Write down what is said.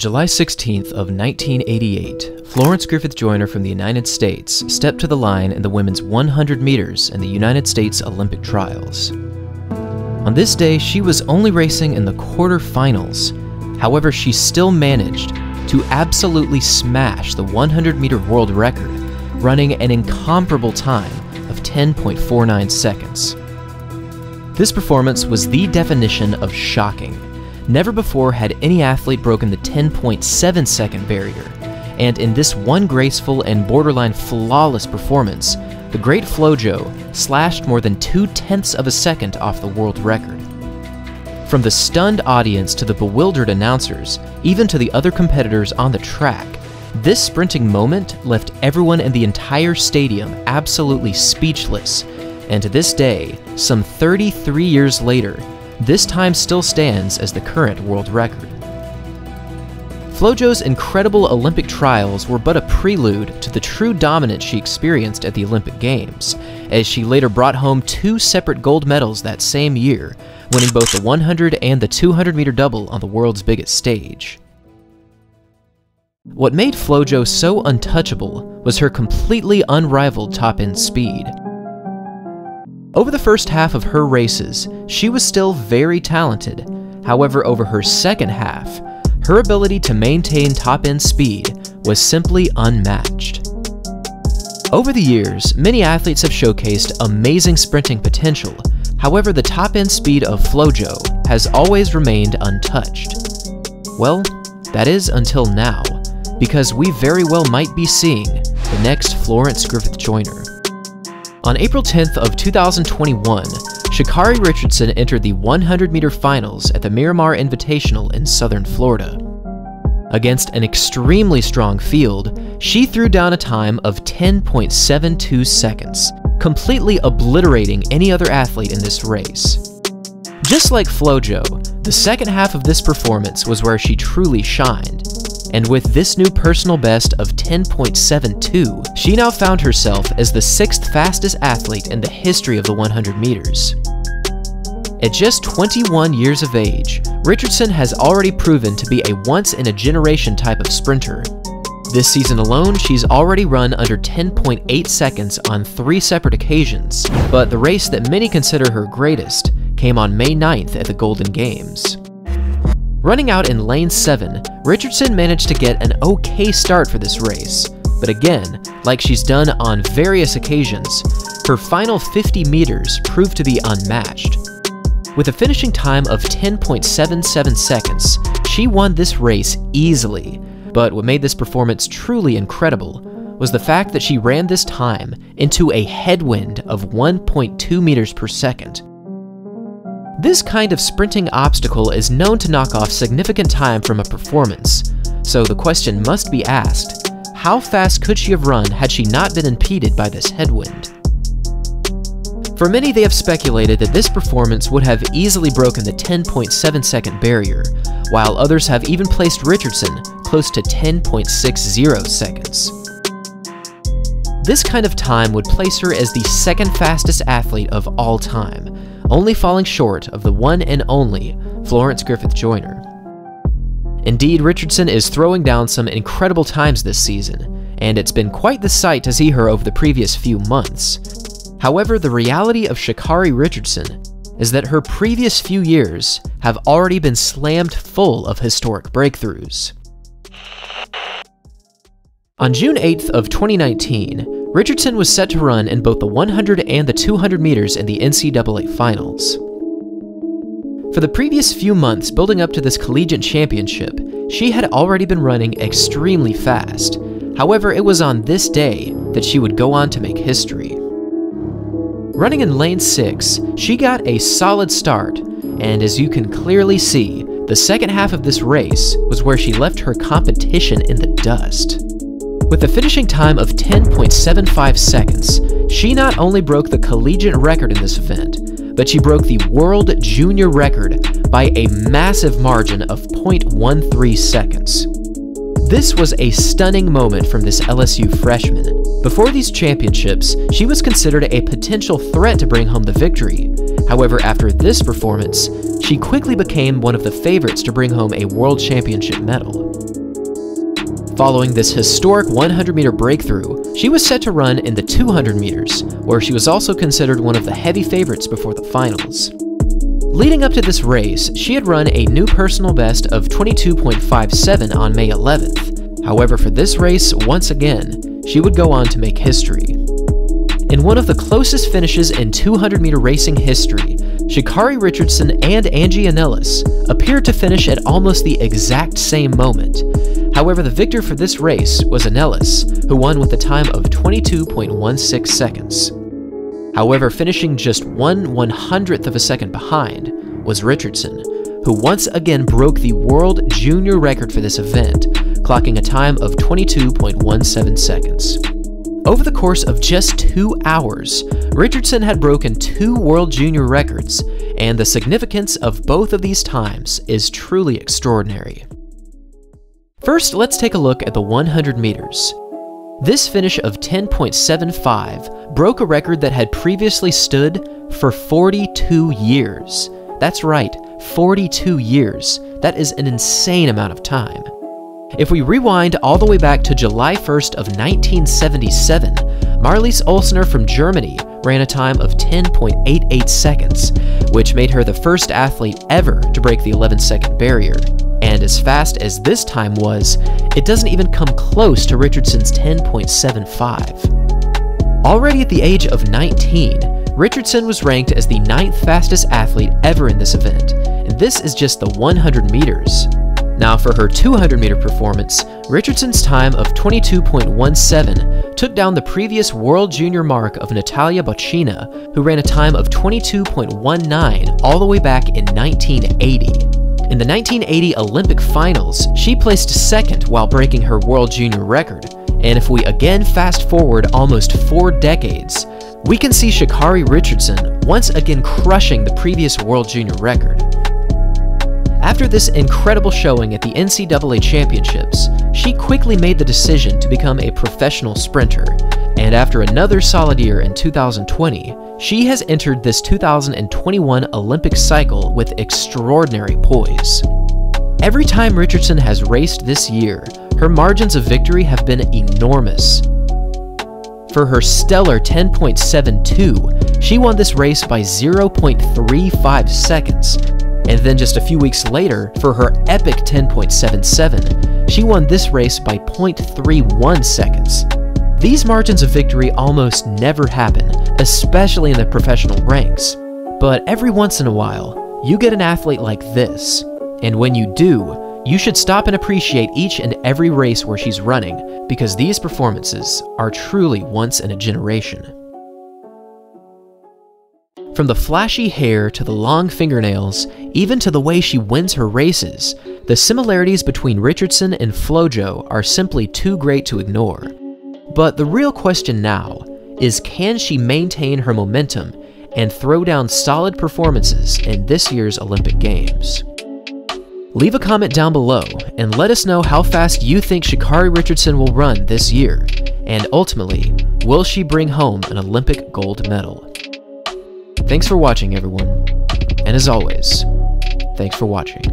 July 16th of 1988, Florence Griffith-Joyner from the United States stepped to the line in the women's 100 meters in the United States Olympic trials. On this day, she was only racing in the quarterfinals. However, she still managed to absolutely smash the 100-meter world record, running an incomparable time of 10.49 seconds. This performance was the definition of shocking. Never before had any athlete broken the 10.7-second barrier, and in this one graceful and borderline flawless performance, the great Flo-Jo slashed more than 0.2 of a second off the world record. From the stunned audience to the bewildered announcers, even to the other competitors on the track, this sprinting moment left everyone in the entire stadium absolutely speechless, and to this day, some 33 years later, this time still stands as the current world record. Flo-Jo's incredible Olympic trials were but a prelude to the true dominance she experienced at the Olympic Games, as she later brought home 2 separate gold medals that same year, winning both the 100 and the 200-meter double on the world's biggest stage. What made Flo-Jo so untouchable was her completely unrivaled top-end speed. Over the first half of her races, she was still very talented. However, over her second half, her ability to maintain top-end speed was simply unmatched. Over the years, many athletes have showcased amazing sprinting potential. However, the top-end speed of Flo-Jo has always remained untouched. Well, that is until now, because we very well might be seeing the next Florence Griffith-Joyner. On April 10th of 2021, Sha'Carri Richardson entered the 100-meter finals at the Miramar Invitational in southern Florida. Against an extremely strong field, she threw down a time of 10.72 seconds, completely obliterating any other athlete in this race. Just like Flo-Jo, the second half of this performance was where she truly shined, and with this new personal best of 10.72, she now found herself as the 6th fastest athlete in the history of the 100 meters. At just 21 years of age, Richardson has already proven to be a once-in-a-generation type of sprinter. This season alone, she's already run under 10.8 seconds on 3 separate occasions, but the race that many consider her greatest came on May 9th at the Golden Games. Running out in lane 7, Richardson managed to get an okay start for this race, but again, like she's done on various occasions, her final 50 meters proved to be unmatched. With a finishing time of 10.77 seconds, she won this race easily, but what made this performance truly incredible was the fact that she ran this time into a headwind of 1.2 meters per second. This kind of sprinting obstacle is known to knock off significant time from a performance, so the question must be asked, how fast could she have run had she not been impeded by this headwind? For many, they have speculated that this performance would have easily broken the 10.7-second barrier, while others have even placed Richardson close to 10.60 seconds. This kind of time would place her as the 2nd fastest athlete of all time, only falling short of the one and only Florence Griffith-Joyner. Indeed, Richardson is throwing down some incredible times this season, and it's been quite the sight to see her over the previous few months. However, the reality of Sha'Carri Richardson is that her previous few years have already been slammed full of historic breakthroughs. On June 8th of 2019, Richardson was set to run in both the 100 and the 200 meters in the NCAA finals. For the previous few months building up to this collegiate championship, she had already been running extremely fast. However, it was on this day that she would go on to make history. Running in lane 6, she got a solid start, and as you can clearly see, the second half of this race was where she left her competition in the dust. With a finishing time of 10.75 seconds, she not only broke the collegiate record in this event, but she broke the world junior record by a massive margin of 0.13 seconds. This was a stunning moment from this LSU freshman. Before these championships, she was considered a potential threat to bring home the victory. However, after this performance, she quickly became one of the favorites to bring home a world championship medal. Following this historic 100-meter breakthrough, she was set to run in the 200 meters, where she was also considered one of the heavy favorites before the finals. Leading up to this race, she had run a new personal best of 22.57 on May 11th. However, for this race, once again, she would go on to make history. In one of the closest finishes in 200-meter racing history, Sha'Carri Richardson and Angie Anellis appeared to finish at almost the exact same moment. However, the victor for this race was Anellis, who won with a time of 22.16 seconds. However, finishing just 1/100th of a second behind was Richardson, who once again broke the world junior record for this event, clocking a time of 22.17 seconds. Over the course of just 2 hours, Richardson had broken 2 world junior records, and the significance of both of these times is truly extraordinary. First, let's take a look at the 100 meters. This finish of 10.75 broke a record that had previously stood for 42 years. That's right, 42 years. That is an insane amount of time. If we rewind all the way back to July 1st of 1977, Marlies Oelsner from Germany ran a time of 10.88 seconds, which made her the first athlete ever to break the 11-second barrier. And as fast as this time was, it doesn't even come close to Richardson's 10.75. Already at the age of 19, Richardson was ranked as the 9th fastest athlete ever in this event, and this is just the 100 meters. Now for her 200-meter performance, Richardson's time of 22.17 took down the previous world junior mark of Natalia Bocina, who ran a time of 22.19 all the way back in 1980. In the 1980 Olympic finals, she placed second while breaking her world junior record, and if we again fast forward almost 4 decades, we can see Sha'Carri Richardson once again crushing the previous world junior record. After this incredible showing at the NCAA championships, she quickly made the decision to become a professional sprinter, and after another solid year in 2020, she has entered this 2021 Olympic cycle with extraordinary poise. Every time Richardson has raced this year, her margins of victory have been enormous. For her stellar 10.72, she won this race by 0.35 seconds, and then just a few weeks later, for her epic 10.77, she won this race by 0.31 seconds. These margins of victory almost never happen, especially in the professional ranks. But every once in a while, you get an athlete like this. And when you do, you should stop and appreciate each and every race where she's running, because these performances are truly once in a generation. From the flashy hair to the long fingernails, even to the way she wins her races, the similarities between Richardson and Flo-Jo are simply too great to ignore. But the real question now is, can she maintain her momentum and throw down solid performances in this year's Olympic Games? Leave a comment down below and let us know how fast you think Sha'Carri Richardson will run this year, and ultimately, will she bring home an Olympic gold medal? Thanks for watching, everyone, and as always, thanks for watching.